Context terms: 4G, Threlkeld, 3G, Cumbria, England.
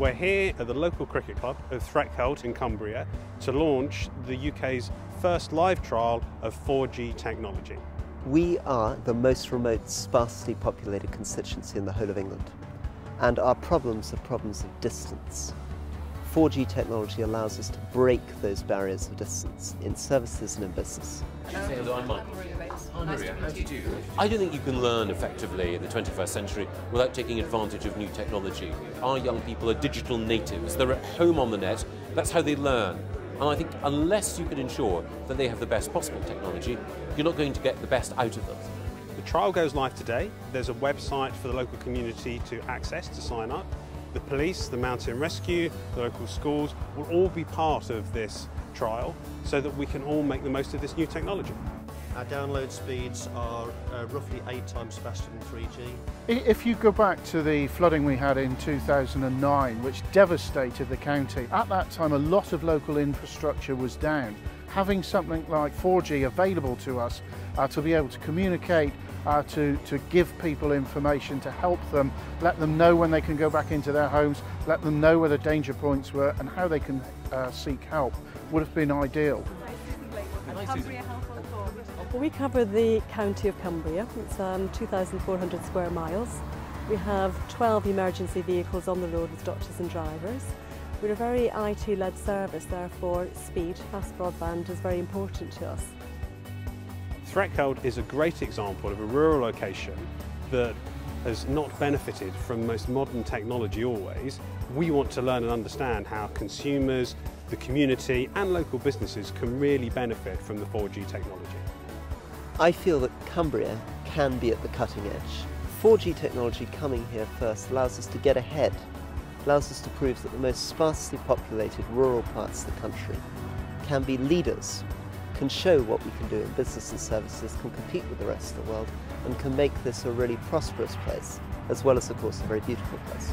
We're here at the local cricket club of Threlkeld in Cumbria to launch the UK's first live trial of 4G technology. We are the most remote, sparsely populated constituency in the whole of England, and our problems are problems of distance. 4G technology allows us to break those barriers of distance in services and in business. I don't think you can learn effectively in the 21st century without taking advantage of new technology. Our young people are digital natives. They're at home on the net. That's how they learn. And I think unless you can ensure that they have the best possible technology, you're not going to get the best out of them. The trial goes live today. There's a website for the local community to access to sign up. The police, the mountain rescue, the local schools will all be part of this trial so that we can all make the most of this new technology. Our download speeds are roughly 8 times faster than 3G. If you go back to the flooding we had in 2009, which devastated the county, at that time a lot of local infrastructure was down. Having something like 4G available to us to be able to communicate, to give people information, to help them, let them know when they can go back into their homes, let them know where the danger points were and how they can seek help, would have been ideal. Well, we cover the county of Cumbria. It's 2,400 square miles. We have 12 emergency vehicles on the road with doctors and drivers. We're a very IT-led service, therefore speed, fast broadband is very important to us. Threlkeld is a great example of a rural location that has not benefited from most modern technology always. We want to learn and understand how consumers, the community and local businesses can really benefit from the 4G technology. I feel that Cumbria can be at the cutting edge. 4G technology coming here first allows us to get ahead, allows us to prove that the most sparsely populated rural parts of the country can be leaders, can show what we can do in business and services, can compete with the rest of the world, and can make this a really prosperous place, as well as, of course, a very beautiful place.